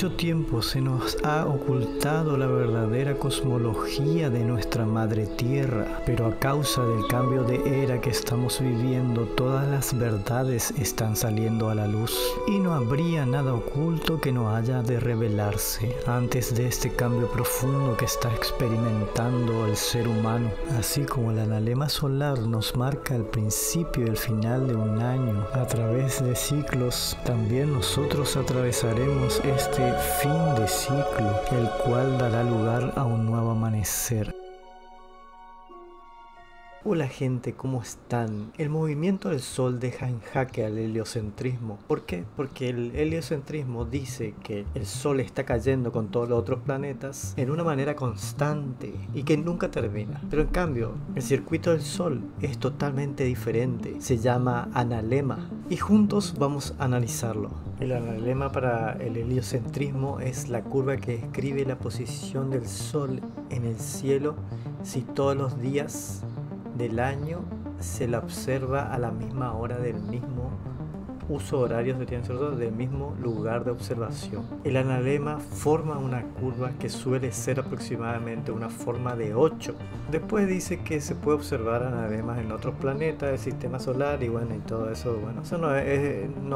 mucho tiempo se nos ha ocultado la verdadera cosmología de nuestra madre tierra, pero a causa del cambio de era que estamos viviendo, todas las verdades están saliendo a la luz y no habría nada oculto que no haya de revelarse antes de este cambio profundo que está experimentando el ser humano. Así como el analema solar nos marca el principio y el final de un año a través de ciclos, también nosotros atravesaremos este fin de ciclo, el cual dará lugar a un nuevo amanecer. Hola gente, ¿cómo están? El movimiento del sol deja en jaque al heliocentrismo. ¿Por qué? Porque el heliocentrismo dice que el sol está cayendo con todos los otros planetas en una manera constante y que nunca termina. Pero en cambio, el circuito del sol es totalmente diferente. Se llama analema y juntos vamos a analizarlo. El analema para el heliocentrismo es la curva que describe la posición del sol en el cielo si todos los días del año se la observa a la misma hora del mismo uso horario, del mismo lugar de observación. El analema forma una curva que suele ser aproximadamente una forma de 8. Después dice que se puede observar analemas en otros planetas del sistema solar y bueno, y todo eso, bueno, eso no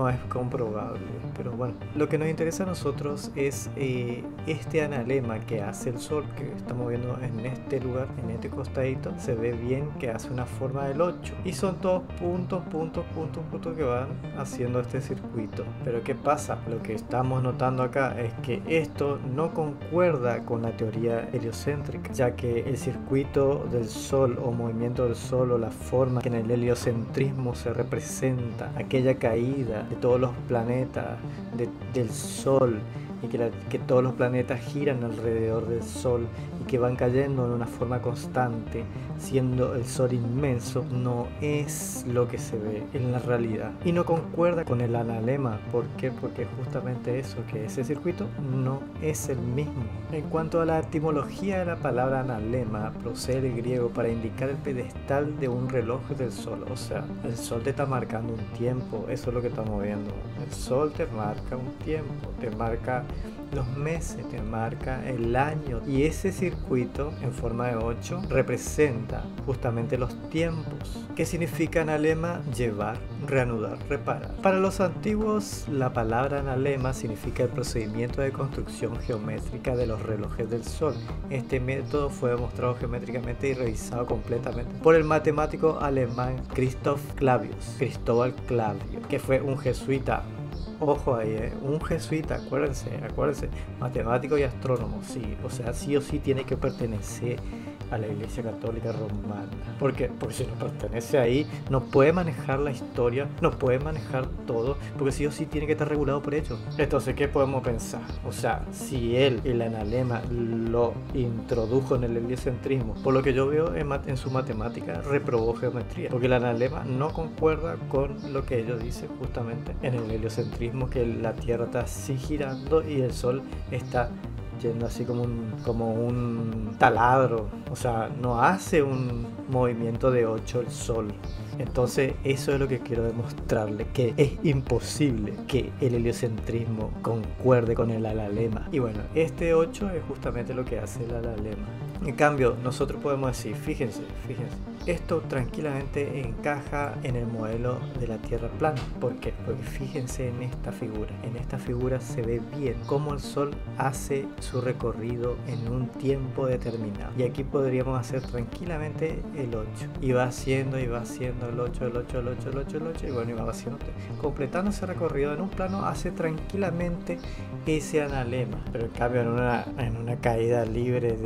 es comprobable, pero bueno, lo que nos interesa a nosotros es este analema que hace el sol, que estamos viendo en este lugar, en este costadito, se ve bien que hace una forma del 8 y son todos puntos que van haciendo este circuito. Pero ¿qué pasa? Lo que estamos notando acá es que esto no concuerda con la teoría heliocéntrica, ya que el circuito del sol o movimiento del sol o la forma que en el heliocentrismo se representa, aquella caída de todos los planetas del sol y que todos los planetas giran alrededor del sol y que van cayendo en una forma constante, siendo el sol inmenso, no es lo que se ve en la realidad. Y no concuerda con el analema. ¿Por qué? Porque justamente eso, que ese circuito no es el mismo. En cuanto a la etimología de la palabra analema, procede del griego para indicar el pedestal de un reloj del sol. O sea, el sol te está marcando un tiempo, eso es lo que estamos viendo. El sol te marca un tiempo, te marca los meses, te marca el año, y ese circuito en forma de 8 representa justamente los tiempos. ¿Qué significa analema? Llevar, reanudar, reparar. Para los antiguos, la palabra analema significa el procedimiento de construcción geométrica de los relojes del sol. Este método fue demostrado geométricamente y revisado completamente por el matemático alemán Cristóbal Clavius, que fue un jesuita. Ojo ahí, un jesuita, acuérdense, matemático y astrónomo, sí, o sea, sí o sí tiene que pertenecer a la Iglesia Católica Romana. ¿Por qué? Porque si no pertenece ahí, no puede manejar la historia, no puede manejar todo, porque sí o sí tiene que estar regulado por ellos. Entonces, ¿qué podemos pensar? O sea, si él, el analema, lo introdujo en el heliocentrismo, por lo que yo veo en su matemática, reprobó geometría, porque el analema no concuerda con lo que ellos dicen justamente en el heliocentrismo, que la Tierra está así girando y el sol está yendo así como un taladro, o sea, no hace un movimiento de 8 el sol. Entonces eso es lo que quiero demostrarle, que es imposible que el heliocentrismo concuerde con el analema. Y bueno, este 8 es justamente lo que hace el analema. En cambio, nosotros podemos decir, fíjense, esto tranquilamente encaja en el modelo de la Tierra plana. ¿Por qué? Porque fíjense en esta figura. En esta figura se ve bien cómo el sol hace su recorrido en un tiempo determinado. Y aquí podríamos hacer tranquilamente el 8. Y va haciendo, el 8, el 8, y bueno, y va haciendo. Completando ese recorrido en un plano, hace tranquilamente ese analema. Pero en cambio, en una caída libre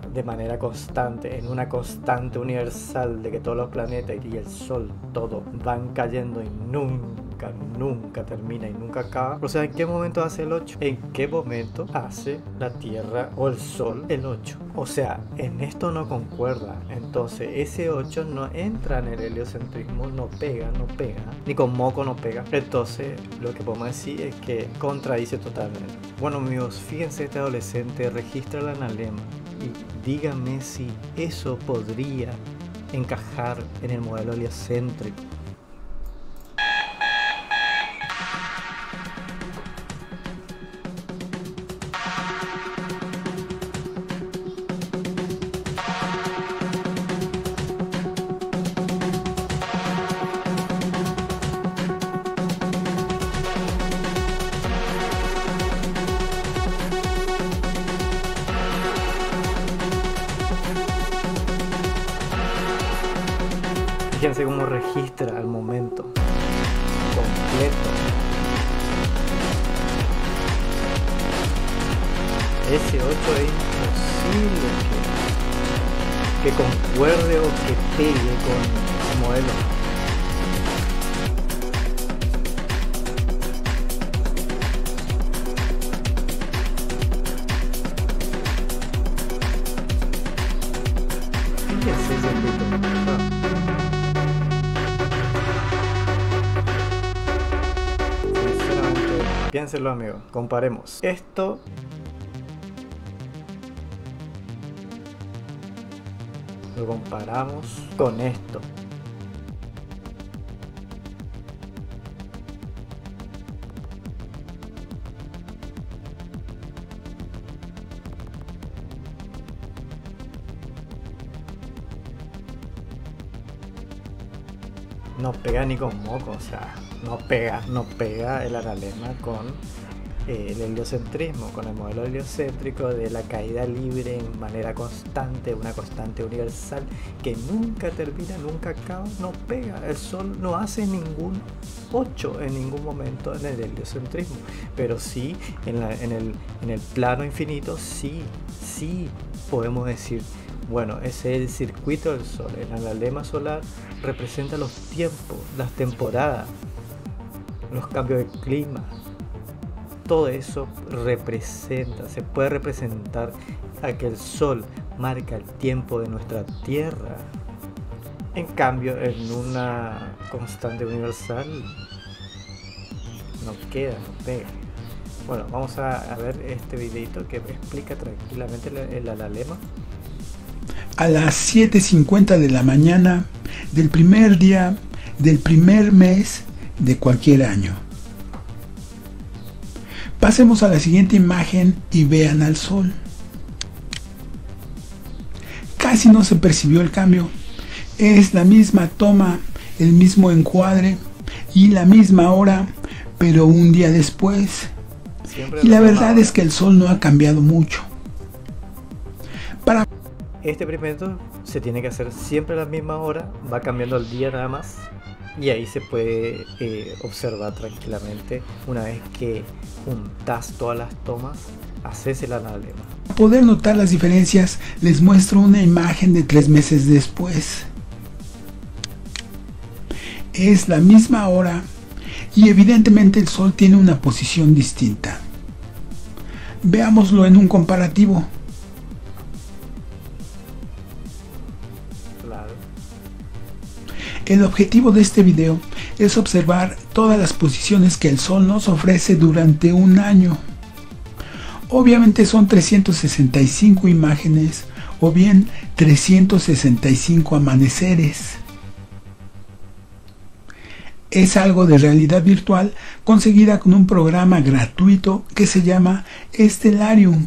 de manera constante, en una constante universal de que todos los planetas y el sol, todo, van cayendo y nunca termina y nunca acaba. O sea, ¿en qué momento hace el 8? ¿En qué momento hace la Tierra o el sol el 8? O sea, en esto no concuerda. Entonces ese 8 no entra en el heliocentrismo, no pega, ni con moco no pega. Entonces lo que podemos decir es que contradice totalmente. Bueno amigos, fíjense, este adolescente registra el analema y díganme si eso podría encajar en el modelo heliocéntrico. Fíjense cómo registra al momento completo. Ese 8 es imposible que concuerde o que pegue con el modelo. Piénselo, amigo, comparemos esto lo comparamos con esto. No pega ni con moco, o sea, no pega el analema con el heliocentrismo, con el modelo heliocéntrico de la caída libre en manera constante, una constante universal que nunca termina, nunca acaba, no pega. El sol no hace ningún 8 en ningún momento en el heliocentrismo, pero sí en el plano infinito, sí podemos decir, bueno, ese es el circuito del sol. El analema solar representa los tiempos, las temporadas, los cambios de clima. Todo eso representa, se puede representar a que el sol marca el tiempo de nuestra tierra. En cambio, en una constante universal no queda, no pega. Bueno, vamos a ver este videito que explica tranquilamente el analema. A las 7:50 de la mañana del primer día del primer mes de cualquier año. Pasemos a la siguiente imagen y vean al sol. Casi no se percibió el cambio. Es la misma toma, el mismo encuadre y la misma hora, pero un día después. Y la verdad es que el sol no ha cambiado mucho. Este experimento se tiene que hacer siempre a la misma hora, va cambiando el día nada más, y ahí se puede observar tranquilamente una vez que juntas todas las tomas, haces el analema. Para poder notar las diferencias, les muestro una imagen de 3 meses después. Es la misma hora y evidentemente el sol tiene una posición distinta. Veámoslo en un comparativo. El objetivo de este video es observar todas las posiciones que el sol nos ofrece durante un año. Obviamente son 365 imágenes o bien 365 amaneceres. Es algo de realidad virtual conseguida con un programa gratuito que se llama Stellarium.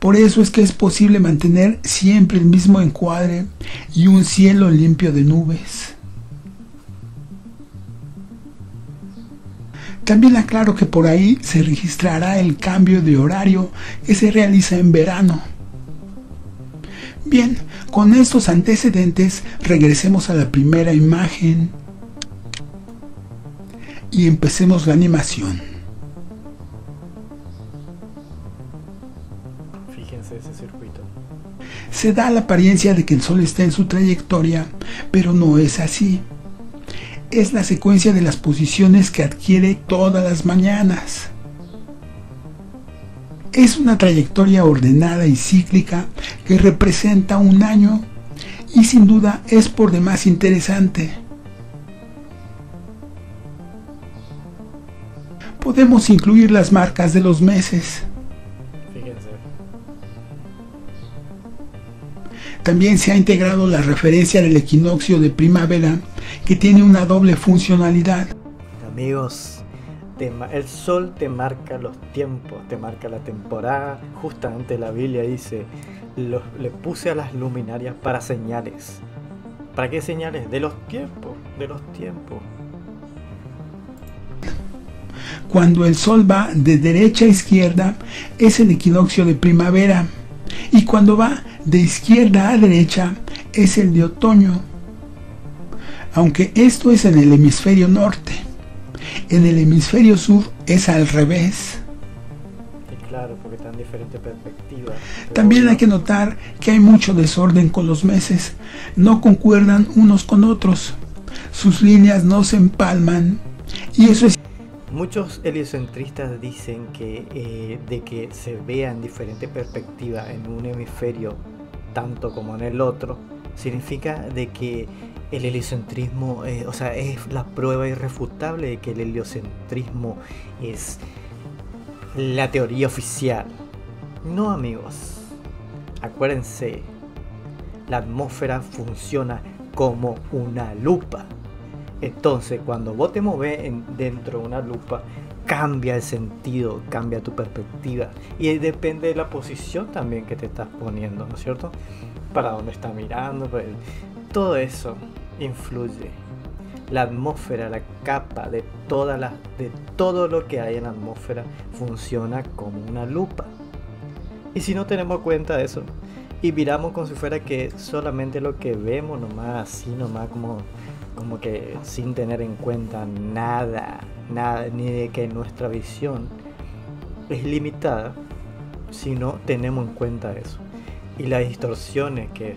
Por eso es que es posible mantener siempre el mismo encuadre y un cielo limpio de nubes. También aclaro que por ahí se registrará el cambio de horario que se realiza en verano. Bien, con estos antecedentes regresemos a la primera imagen y empecemos la animación. Ese circuito. Se da la apariencia de que el sol está en su trayectoria, pero no es así. Es la secuencia de las posiciones que adquiere todas las mañanas. Es una trayectoria ordenada y cíclica que representa un año y sin duda es por demás interesante. Podemos incluir las marcas de los meses. También se ha integrado la referencia del equinoccio de primavera, que tiene una doble funcionalidad. Amigos, el sol te marca los tiempos, te marca la temporada. Justamente la Biblia dice, le puse a las luminarias para señales. ¿Para qué señales? De los tiempos, de los tiempos. Cuando el sol va de derecha a izquierda, es el equinoccio de primavera. Y cuando va de izquierda a derecha es el de otoño. aunque esto es en el hemisferio norte. En el hemisferio sur es al revés. Claro, porque tan diferente perspectiva. También hay que notar que hay mucho desorden con los meses. No concuerdan unos con otros. Sus líneas no se empalman. Y eso es... Muchos heliocentristas dicen que de que se vean diferentes perspectivas en un hemisferio tanto como en el otro, significa de que el heliocentrismo, es la prueba irrefutable de que el heliocentrismo es la teoría oficial. No, amigos, acuérdense, la atmósfera funciona como una lupa. Entonces, cuando vos te mueves dentro de una lupa, cambia el sentido, cambia tu perspectiva. Y depende de la posición también que te estás poniendo, ¿no es cierto? Para dónde estás mirando, pues, todo eso influye. La atmósfera, la capa de todo lo que hay en la atmósfera funciona como una lupa. Y si no tenemos cuenta de eso, y miramos como si fuera que solamente lo que vemos nomás, así nomás, como que sin tener en cuenta nada, ni de que nuestra visión es limitada, si no tenemos en cuenta eso. Y las distorsiones que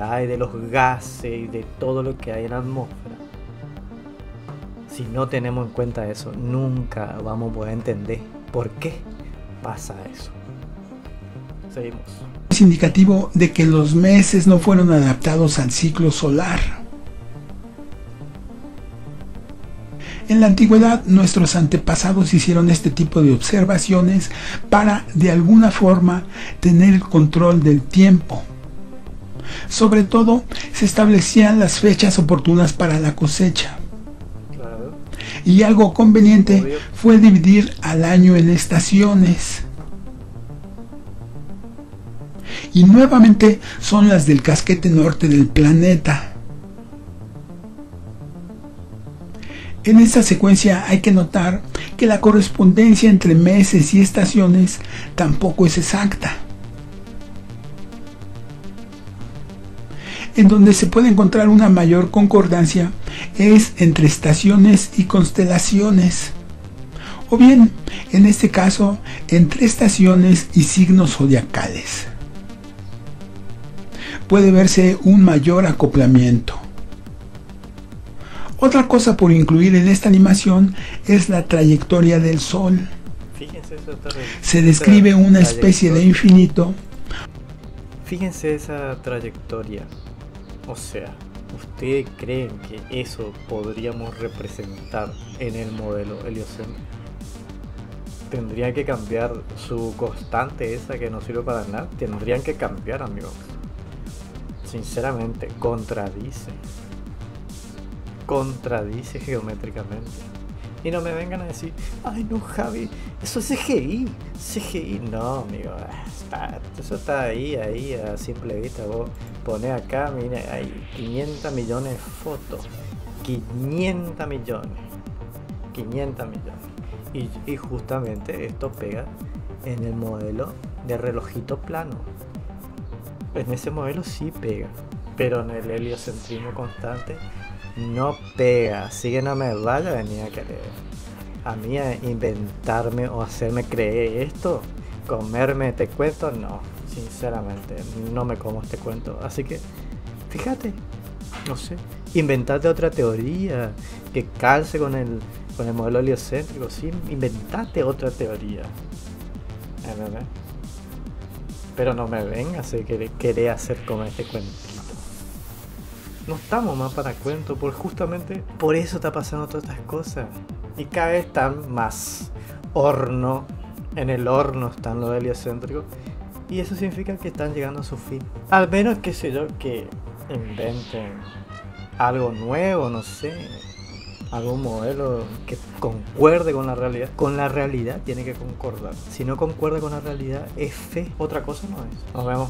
hay de los gases y de todo lo que hay en la atmósfera, si no tenemos en cuenta eso, nunca vamos a poder entender por qué pasa eso. Seguimos. Es indicativo de que los meses no fueron adaptados al ciclo solar. En la antigüedad, nuestros antepasados hicieron este tipo de observaciones para, de alguna forma, tener el control del tiempo. Sobre todo, se establecían las fechas oportunas para la cosecha. Claro. Y algo conveniente fue dividir al año en estaciones. Y nuevamente son las del casquete norte del planeta. En esta secuencia hay que notar que la correspondencia entre meses y estaciones tampoco es exacta. En donde se puede encontrar una mayor concordancia es entre estaciones y constelaciones, o bien, en este caso, entre estaciones y signos zodiacales. Puede verse un mayor acoplamiento. Otra cosa por incluir en esta animación es la trayectoria del Sol. Fíjense, eso está bien. Se describe una especie de infinito. Fíjense esa trayectoria. O sea, ¿ustedes creen que eso podríamos representar en el modelo heliocéntrico? Tendrían que cambiar su constante esa que no sirve para nada. Tendrían que cambiar, amigos. Sinceramente, contradice geométricamente. Y no me vengan a decir, ay no, Javi, eso es CGI. No, amigo, eso está ahí a simple vista. Vos pones acá, mira, hay 500 millones de fotos, 500 millones. Y justamente esto pega en el modelo de relojito plano. En ese modelo sí pega, pero en el heliocentrismo constante no pega, así que no me vaya a venir a querer a mí a inventarme o hacerme creer esto, comerme este cuento. No, sinceramente no me como este cuento, así que fíjate, no sé, inventate otra teoría que calce con el modelo heliocéntrico. Sí, inventate otra teoría, pero no me vengas a querer hacer como este cuento. No estamos más para cuento, porque justamente por eso está pasando todas estas cosas. Y cada vez están más horno, en el horno están los heliocéntricos. Y eso significa que están llegando a su fin. Al menos, qué sé yo, que inventen algo nuevo, no sé. Algún modelo que concuerde con la realidad. Con la realidad tiene que concordar. Si no concuerda con la realidad, es fe. Otra cosa no es. Nos vemos.